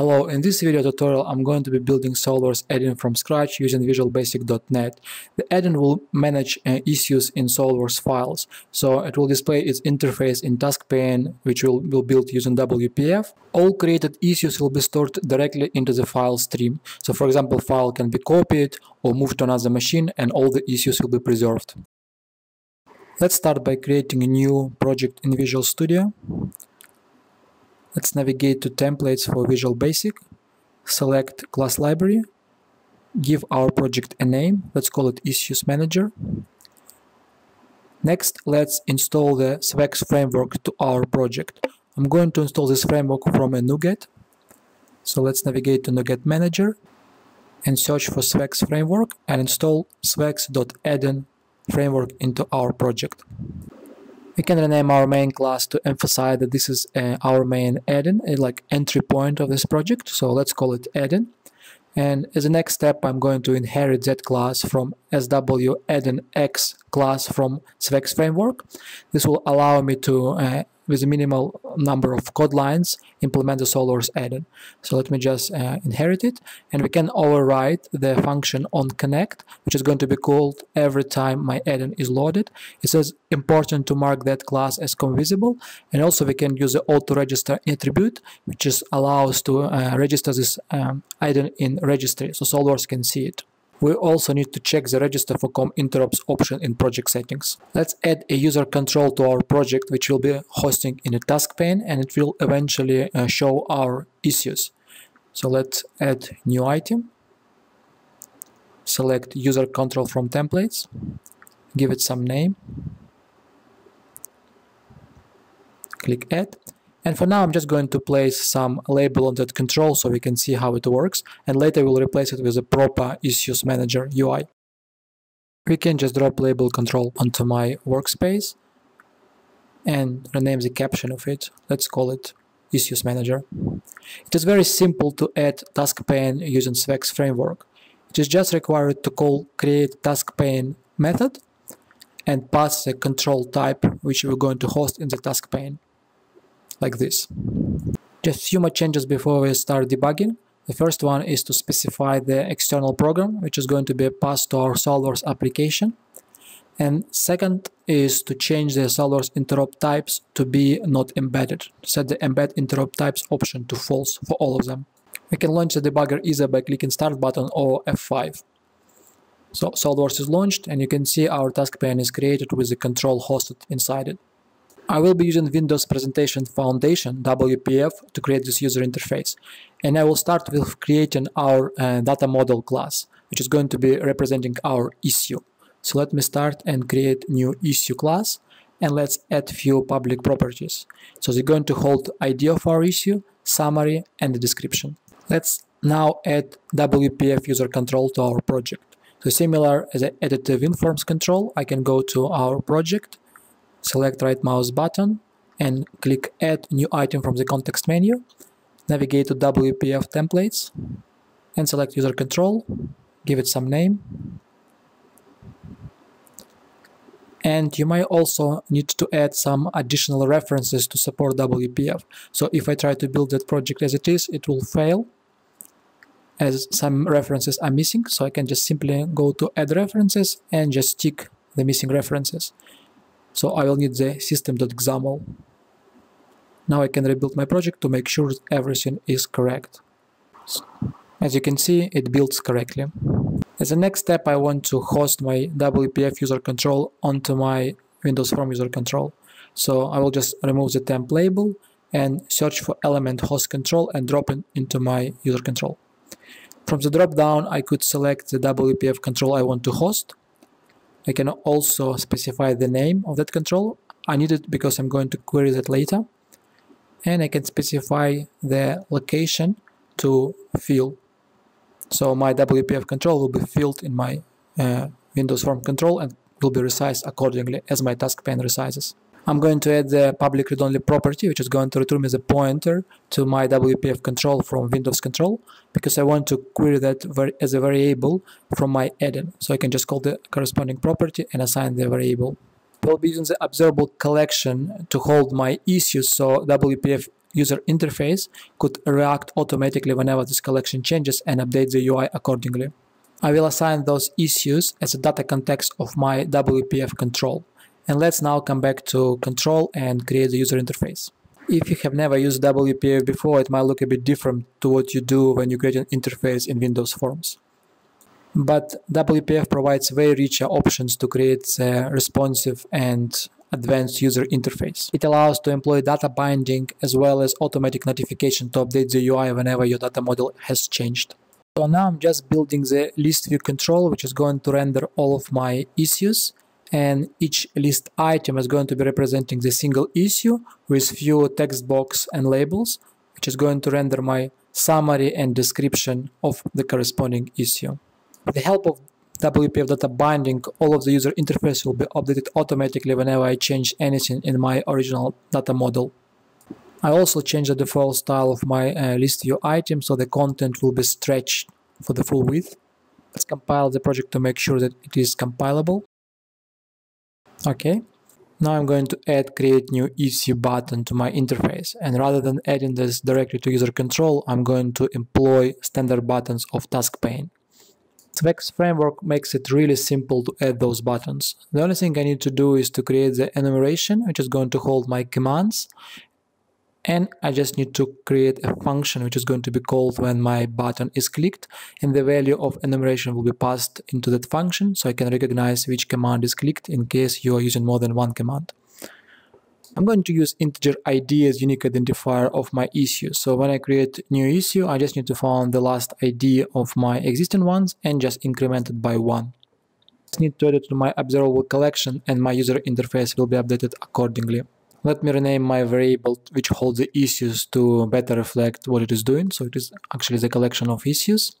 Hello, in this video tutorial I'm going to be building SOLIDWORKS add-in from scratch using Visual Basic .NET. The add-in will manage issues in SOLIDWORKS files, so it will display its interface in TaskPane, which will build using WPF. All created issues will be stored directly into the file stream, so for example file can be copied or moved to another machine and all the issues will be preserved. Let's start by creating a new project in Visual Studio. Let's navigate to templates for Visual Basic, select class library, give our project a name, let's call it Issues Manager. Next, let's install the SwEx framework to our project. I'm going to install this framework from a NuGet. So let's navigate to NuGet Manager and search for SwEx framework and install SwEx.AddIn framework into our project. We can rename our main class to emphasize that this is our main add-in, like entry point of this project, so let's call it add-in. And as a next step I'm going to inherit that class from SwAddInX class from SwEx framework. This will allow me to, with a minimal number of code lines, implement the SOLIDWORKS add-in. So let me just inherit it, and we can override the function onConnect, which is going to be called every time my add-in is loaded. It says important to mark that class as ConVisible, and also we can use the AutoRegister attribute, which is allows to register this add-in in registry, so SOLIDWORKS can see it. We also need to check the register for COM Interop's option in project settings. Let's add a user control to our project, which will be hosting in a task pane, and it will eventually show our issues. So let's add new item, select user control from templates, give it some name, click add. And for now I'm just going to place some label on that control so we can see how it works, and later we'll replace it with a proper Issues Manager UI. We can just drop label control onto my workspace and rename the caption of it. Let's call it Issues Manager. It is very simple to add TaskPane using SwEx framework. It is just required to call create TaskPane method and pass the control type which we're going to host in the task pane. Like this. Just a few more changes before we start debugging. The first one is to specify the external program, which is going to be passed to our SOLIDWORKS application. And second is to change the SOLIDWORKS interop types to be not embedded. Set the embed interop types option to false for all of them. We can launch the debugger either by clicking start button or F5. So SOLIDWORKS is launched, and you can see our task pane is created with the control hosted inside it. I will be using Windows Presentation Foundation, WPF, to create this user interface, and I will start with creating our data model class, which is going to be representing our issue. So let me start and create new issue class, and let's add few public properties. So they're going to hold ID of our issue, summary, and the description. Let's now add WPF user control to our project. So similar as I added the WinForms control, I can go to our project, select right mouse button and click add new item from the context menu, navigate to WPF templates and select user control, give it some name. And you might also need to add some additional references to support WPF. So if I try to build that project as it is, it will fail as some references are missing. So I can just simply go to add references and just tick the missing references. So I will need the system.xaml. Now I can rebuild my project to make sure everything is correct. As you can see, it builds correctly. As a next step, I want to host my WPF user control onto my Windows Form user control. So I will just remove the temp label and search for ElementHost control and drop it into my user control. From the drop down, I could select the WPF control I want to host. I can also specify the name of that control. I need it because I'm going to query that later. And I can specify the location to fill. So my WPF control will be filled in my Windows Form control and will be resized accordingly as my task pane resizes. I'm going to add the public read-only property, which is going to return me the pointer to my WPF control from Windows control, because I want to query that as a variable from my add-in. So I can just call the corresponding property and assign the variable. We'll be using the ObservableCollection to hold my issues, so WPF user interface could react automatically whenever this collection changes and update the UI accordingly. I will assign those issues as a data context of my WPF control. And let's now come back to control and create the user interface. If you have never used WPF before, it might look a bit different to what you do when you create an interface in Windows Forms. But WPF provides way richer options to create a responsive and advanced user interface. It allows to employ data binding as well as automatic notification to update the UI whenever your data model has changed. So now I'm just building the ListView control, which is going to render all of my issues. And each list item is going to be representing the single issue with few text box and labels, which is going to render my summary and description of the corresponding issue. With the help of WPF data binding, all of the user interface will be updated automatically whenever I change anything in my original data model. I also changed the default style of my list view item, so the content will be stretched for the full width. Let's compile the project to make sure that it is compilable. Okay, now I'm going to add create new issue button to my interface, and rather than adding this directly to user control, I'm going to employ standard buttons of TaskPane. SwEx framework makes it really simple to add those buttons. The only thing I need to do is to create the enumeration, which is going to hold my commands, and I just need to create a function which is going to be called when my button is clicked, and the value of enumeration will be passed into that function, so I can recognize which command is clicked in case you are using more than one command. I'm going to use integer ID as unique identifier of my issue. So when I create new issue, I just need to find the last ID of my existing ones and just increment it by 1. I just need to add it to my observable collection, and my user interface will be updated accordingly. Let me rename my variable which holds the issues to better reflect what it is doing. So it is actually the collection of issues.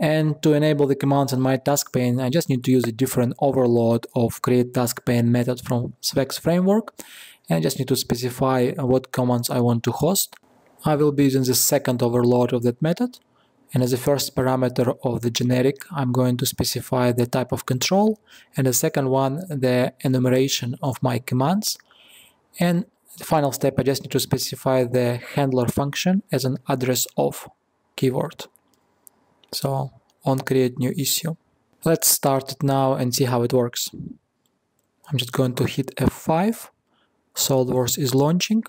And to enable the commands in my task pane, I just need to use a different overload of create task pane method from SwEx framework. And I just need to specify what commands I want to host. I will be using the second overload of that method. And as the first parameter of the generic, I'm going to specify the type of control. And the second one, the enumeration of my commands. And the final step, I just need to specify the handler function as an address of keyword. So on create new issue. Let's start it now and see how it works. I'm just going to hit F5. SolidWorks is launching.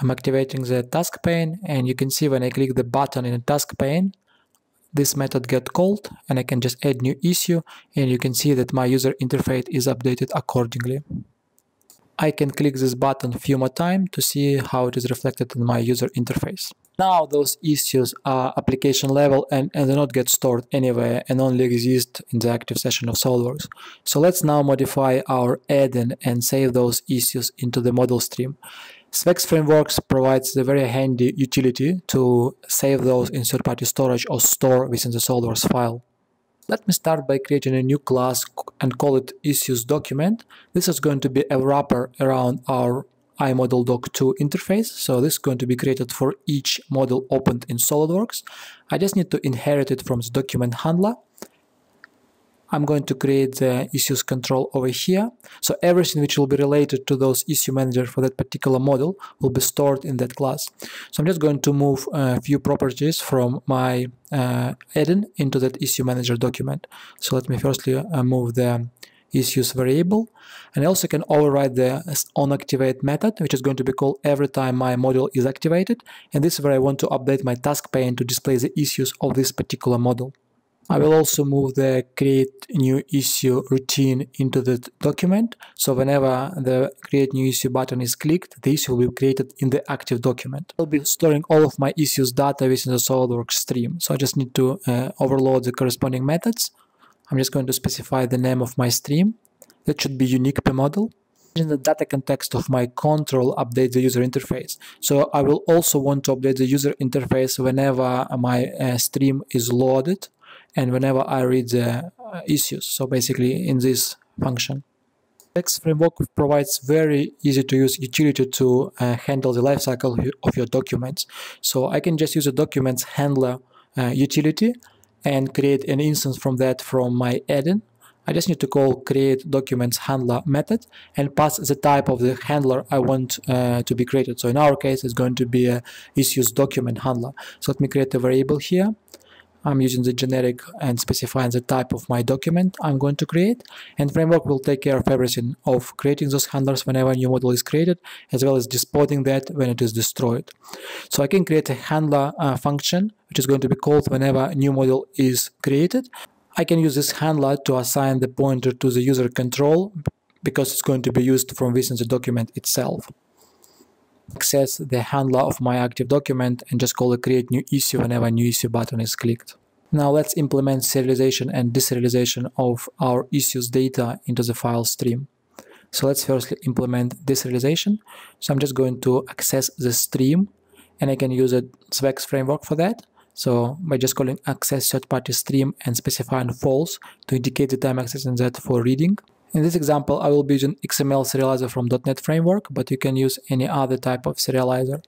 I'm activating the task pane, and you can see when I click the button in the task pane, this method gets called, and I can just add new issue, and you can see that my user interface is updated accordingly. I can click this button a few more times to see how it is reflected in my user interface. Now those issues are application level and do not get stored anywhere and only exist in the active session of SOLIDWORKS. So let's now modify our add-in and save those issues into the model stream. SwEx Frameworks provides a very handy utility to save those in third-party storage or store within the SOLIDWORKS file. Let me start by creating a new class and call it IssuesDocument. This is going to be a wrapper around our IModelDoc2 interface. So this is going to be created for each model opened in SolidWorks. I just need to inherit it from the document handler. I'm going to create the issues control over here. So everything which will be related to those issue manager for that particular model will be stored in that class. So I'm just going to move a few properties from my add-in into that issue manager document. So let me firstly move the issues variable, and I also can override the onActivate method, which is going to be called every time my model is activated, and this is where I want to update my task pane to display the issues of this particular model. I will also move the create new issue routine into the document. So whenever the create new issue button is clicked, the issue will be created in the active document. I'll be storing all of my issues data within the SolidWorks stream. So I just need to overload the corresponding methods. I'm just going to specify the name of my stream. That should be unique per model. In the data context of my control, update the user interface. So I will also want to update the user interface whenever my stream is loaded. And whenever I read the issues, so basically in this function. SwEx framework provides very easy to use utility to handle the lifecycle of your documents. So I can just use a documents handler utility and create an instance from that from my add-in. I just need to call createDocumentsHandler method and pass the type of the handler I want to be created. So in our case, it's going to be a IssuesDocumentHandler. So let me create a variable here. I'm using the generic and specifying the type of my document I'm going to create, and framework will take care of everything of creating those handlers whenever a new model is created, as well as despawning that when it is destroyed. So I can create a handler function which is going to be called whenever a new model is created. I can use this handler to assign the pointer to the user control because it's going to be used from within the document itself. Access the handler of my active document and just call it create new issue whenever a new issue button is clicked. Now let's implement serialization and deserialization of our issues data into the file stream. So let's firstly implement deserialization. So I'm just going to access the stream, and I can use a SwEx framework for that. So by just calling access third-party stream and specifying false to indicate that I'm accessing that for reading. In this example, I will be using XML serializer from .NET framework, but you can use any other type of serializer.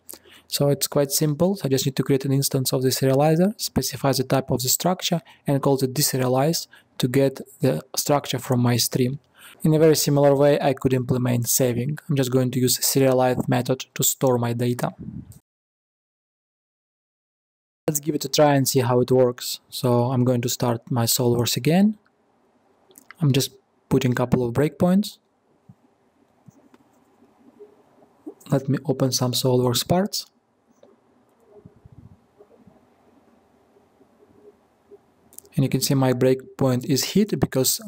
So it's quite simple. So I just need to create an instance of the serializer, specify the type of the structure, and call the deserialize to get the structure from my stream. In a very similar way, I could implement saving. I'm just going to use serialize method to store my data. Let's give it a try and see how it works. So I'm going to start my SOLIDWORKS again. I'm just putting a couple of breakpoints. Let me open some SOLIDWORKS parts. And you can see my breakpoint is hit because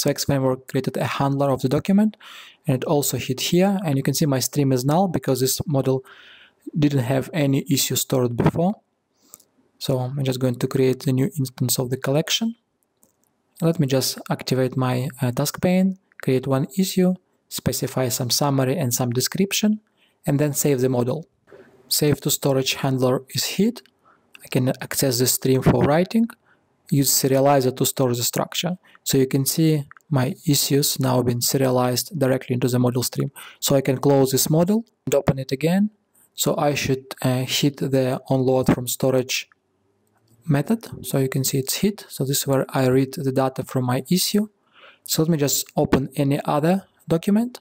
SwEx framework created a handler of the document, and it also hit here. And you can see my stream is null because this model didn't have any issue stored before. So I'm just going to create a new instance of the collection. Let me just activate my task pane, create one issue, specify some summary and some description, and then save the model. Save to storage handler is hit. I can access the stream for writing, use serializer to store the structure. So you can see my issues now been serialized directly into the model stream. So I can close this model and open it again. So I should hit the onload from storage method. So you can see it's hit. So this is where I read the data from my issue. So let me just open any other document.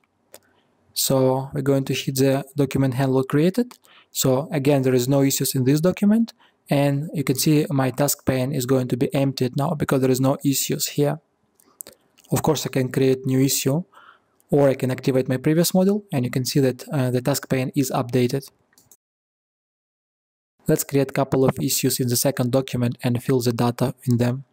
So we're going to hit the document handler created. So again, there is no issues in this document, and you can see my task pane is going to be emptied now because there is no issues here. Of course, I can create new issue, or I can activate my previous model, and you can see that the task pane is updated. Let's create a couple of issues in the second document and fill the data in them.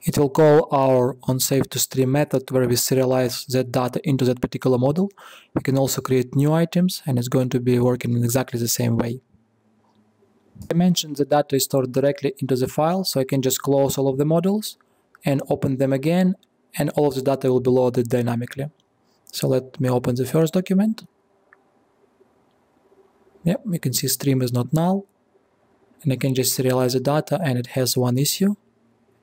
It will call our onSaveToStream method where we serialize that data into that particular model. We can also create new items, and it's going to be working in exactly the same way. I mentioned the data is stored directly into the file, so I can just close all of the models and open them again, and all of the data will be loaded dynamically. So let me open the first document. Yep, you can see stream is not null, and I can just serialize the data, and it has one issue,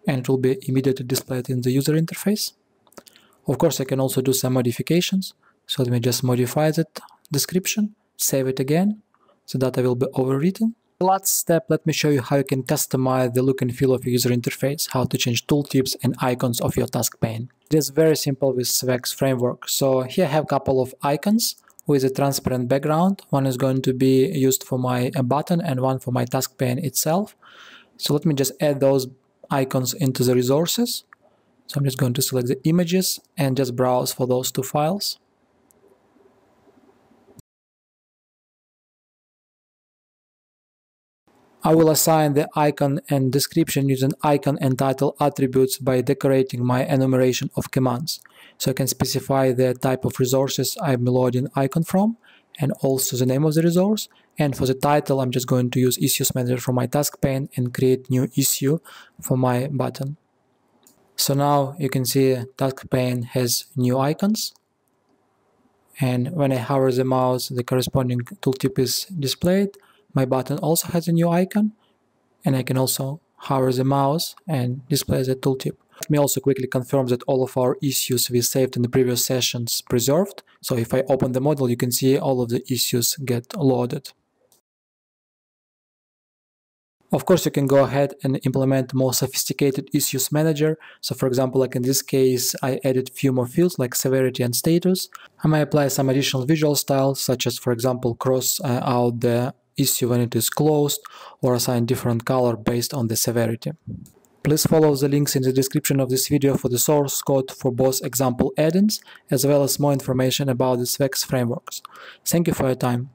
and it will be immediately displayed in the user interface. Of course, I can also do some modifications. So let me just modify that description, save it again. The data will be overwritten. Last step, let me show you how you can customize the look and feel of your user interface, how to change tooltips and icons of your task pane. It is very simple with SwEx framework. So here I have a couple of icons with a transparent background. One is going to be used for my button and one for my task pane itself. So let me just add those icons into the resources. So I'm just going to select the images and just browse for those two files. I will assign the icon and description using icon and title attributes by decorating my enumeration of commands. So I can specify the type of resources I'm loading icon from, and also the name of the resource. And for the title, I'm just going to use Issues Manager from my task pane and create new issue for my button. So now you can see task pane has new icons. And when I hover the mouse, the corresponding tooltip is displayed. My button also has a new icon, and I can also hover the mouse and display the tooltip. Let me also quickly confirm that all of our issues we saved in the previous sessions preserved. So if I open the model, you can see all of the issues get loaded. Of course, you can go ahead and implement more sophisticated issues manager. So for example, like in this case, I added few more fields like severity and status. I may apply some additional visual styles, such as, for example, cross out the issue when it is closed, or assign different color based on the severity. Please follow the links in the description of this video for the source code for both example add-ins, as well as more information about the SwEx frameworks. Thank you for your time.